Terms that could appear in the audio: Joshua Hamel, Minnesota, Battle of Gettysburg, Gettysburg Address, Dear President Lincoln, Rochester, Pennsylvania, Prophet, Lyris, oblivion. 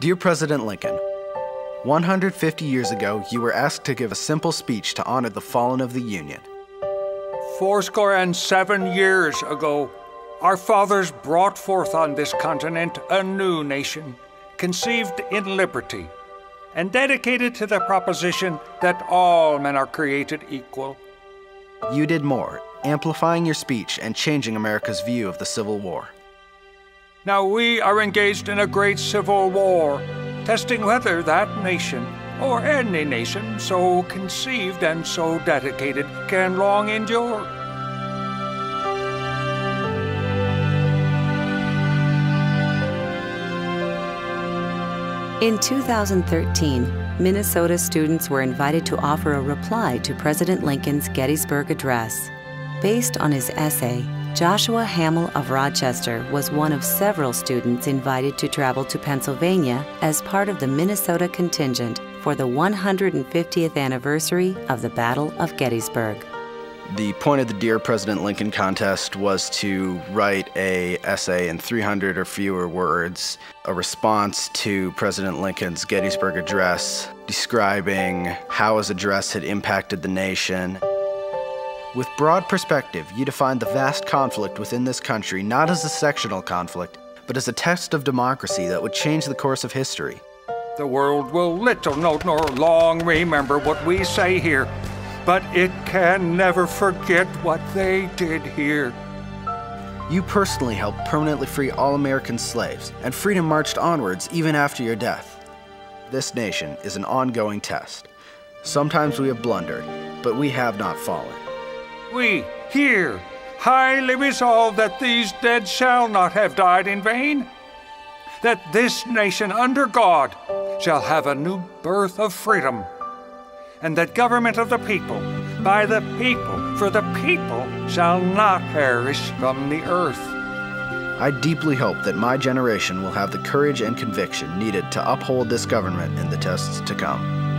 Dear President Lincoln, 150 years ago, you were asked to give a simple speech to honor the fallen of the Union. 77 years ago, our fathers brought forth on this continent a new nation, conceived in liberty, and dedicated to the proposition that all men are created equal. You did more, amplifying your speech and changing America's view of the Civil War. Now we are engaged in a great civil war, testing whether that nation, or any nation so conceived and so dedicated, can long endure. In 2013, Minnesota students were invited to offer a reply to President Lincoln's Gettysburg Address. Based on his essay, Joshua Hamel of Rochester was one of several students invited to travel to Pennsylvania as part of the Minnesota contingent for the 150th anniversary of the Battle of Gettysburg. The point of the Dear President Lincoln contest was to write an essay in 300 or fewer words, a response to President Lincoln's Gettysburg Address, describing how his address had impacted the nation. With broad perspective, you defined the vast conflict within this country not as a sectional conflict, but as a test of democracy that would change the course of history. The world will little note nor long remember what we say here, but it can never forget what they did here. You personally helped permanently free all American slaves, and freedom marched onwards even after your death. This nation is an ongoing test. Sometimes we have blundered, but we have not fallen. We here highly resolve that these dead shall not have died in vain, that this nation under God shall have a new birth of freedom, and that government of the people, by the people, for the people, shall not perish from the earth. I deeply hope that my generation will have the courage and conviction needed to uphold this government in the tests to come.